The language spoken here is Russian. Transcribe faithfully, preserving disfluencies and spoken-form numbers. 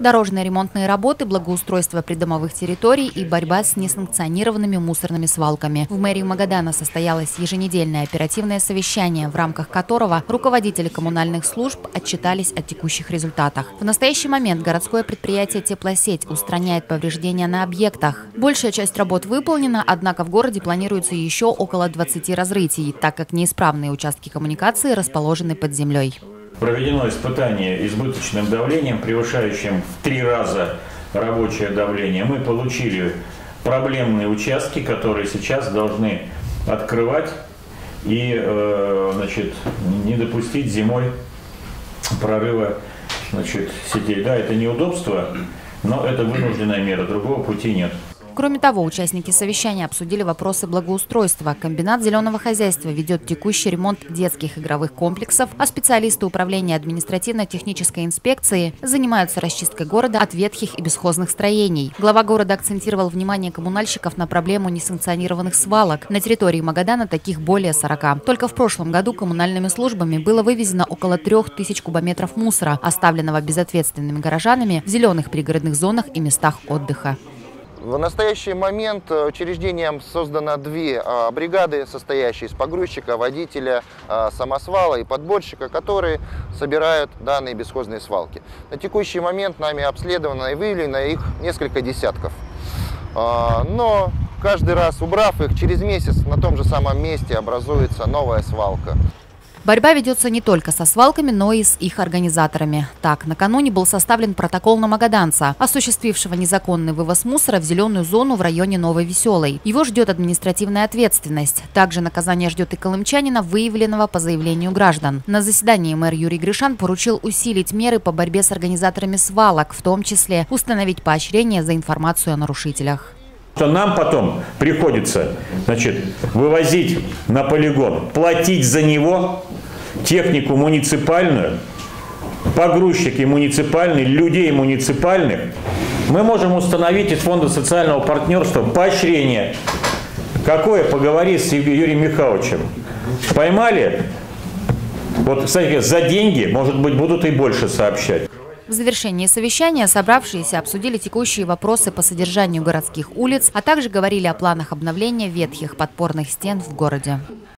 дорожно-ремонтные работы, благоустройство придомовых территорий и борьба с несанкционированными мусорными свалками. В мэрии Магадана состоялось еженедельное оперативное совещание, в рамках которого руководители коммунальных служб отчитались о текущих результатах. В настоящий момент городское предприятие «Теплосеть» устраняет повреждения на объектах. Большая часть работ выполнена, однако в городе планируется еще около двадцати разрытий, так как неисправные участки коммуникации расположены под землей. Проведено испытание избыточным давлением, превышающим в три раза рабочее давление. Мы получили проблемные участки, которые сейчас должны открывать и, значит, не допустить зимой прорыва, значит, сетей. Да, это неудобство, но это вынужденная мера, другого пути нет. Кроме того, участники совещания обсудили вопросы благоустройства. Комбинат зеленого хозяйства ведет текущий ремонт детских игровых комплексов, а специалисты управления административно-технической инспекции занимаются расчисткой города от ветхих и бесхозных строений. Глава города акцентировал внимание коммунальщиков на проблему несанкционированных свалок. На территории Магадана таких более сорока. Только в прошлом году коммунальными службами было вывезено около трех тысяч кубометров мусора, оставленного безответственными горожанами в зеленых пригородных зонах и местах отдыха. В настоящий момент учреждением создано две бригады, состоящие из погрузчика, водителя, самосвала и подборщика, которые собирают данные бесхозные свалки. На текущий момент нами обследовано и выявлено их несколько десятков. Но каждый раз, убрав их, через месяц на том же самом месте образуется новая свалка. Борьба ведется не только со свалками, но и с их организаторами. Так, накануне был составлен протокол на магаданца, осуществившего незаконный вывоз мусора в зеленую зону в районе Новой Веселой. Его ждет административная ответственность. Также наказание ждет и колымчанина, выявленного по заявлению граждан. На заседании мэр Юрий Гришан поручил усилить меры по борьбе с организаторами свалок, в том числе установить поощрение за информацию о нарушителях. Что нам потом приходится, значит, вывозить на полигон, платить за него технику муниципальную, погрузчики муниципальные, людей муниципальных, мы можем установить из фонда социального партнерства поощрение. Какое? Поговори с Юрием Михайловичем. Поймали? Вот, кстати, за деньги, может быть, будут и больше сообщать. В завершении совещания собравшиеся обсудили текущие вопросы по содержанию городских улиц, а также говорили о планах обновления ветхих подпорных стен в городе.